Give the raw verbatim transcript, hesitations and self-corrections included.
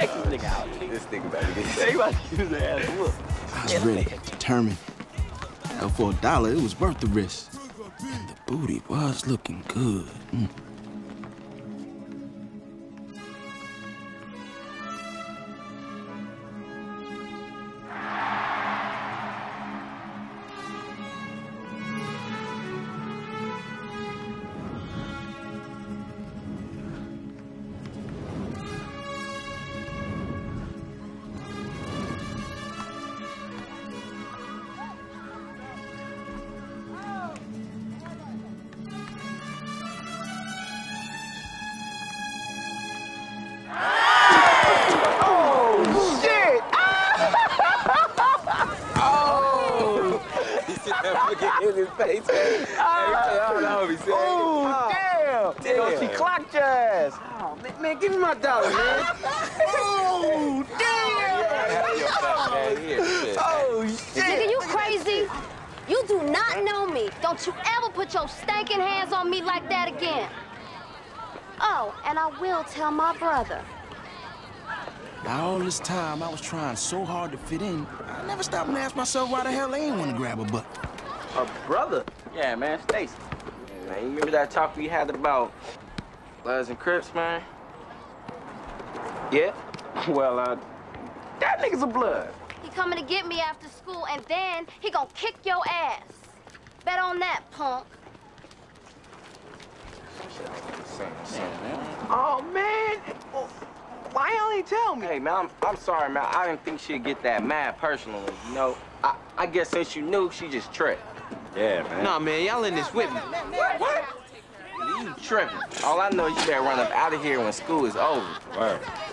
Check this nigga out. This nigga about to get sick. He about to use the ass. Look. I was ready, determined. And for a dollar, it was worth the risk. And the booty was looking good. Mm. In his face, man. Oh, oh, oh, damn. Damn. Yo, she clocked your ass. Oh, man, man, give me my dollar, man. Oh, damn. Oh, shit. Nigga, you crazy? You do not know me. Don't you ever put your stinking hands on me like that again. Oh, and I will tell my brother. Now, all this time, I was trying so hard to fit in, I never stopped and asked myself why the hell they ain't want to grab a butt. A brother? Yeah, man, Stacey. Man, you remember that talk we had about Bloods and Crips, man? Yeah? Well, uh, that nigga's a Blood. He coming to get me after school, and then he gonna kick your ass. Bet on that, punk. Oh, man. Well, why y'all ain't tell me? Hey, man, I'm, I'm sorry, man. I didn't think she'd get that mad personally, you know? I, I guess since you knew, she just tripped. Yeah, man. Nah, man, y'all in this with me. What? What? You tripping. All I know is you better run up out of here when school is over. Word.